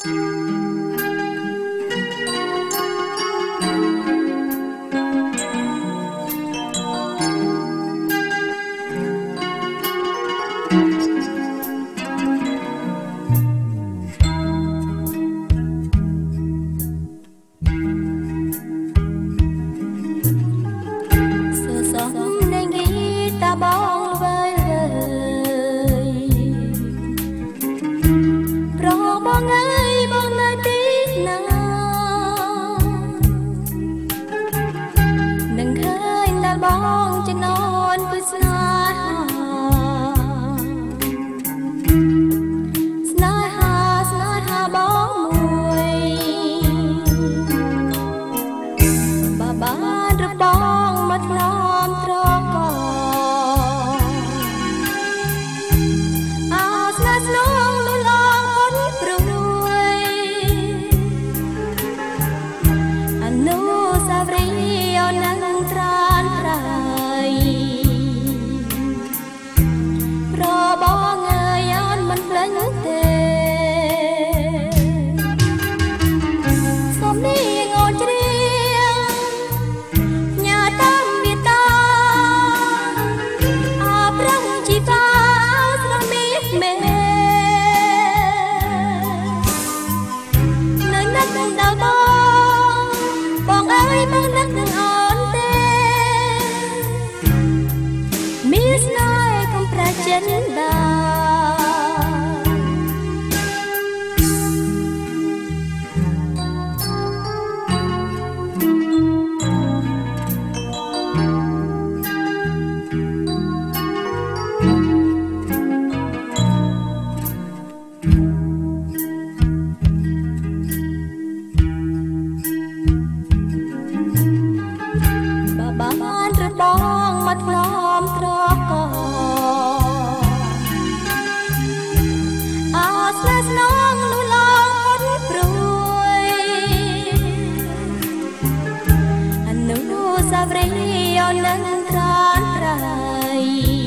Hãy subscribe cho kênh Ghiền Mì Gõ để không bỏ lỡ những video hấp dẫn.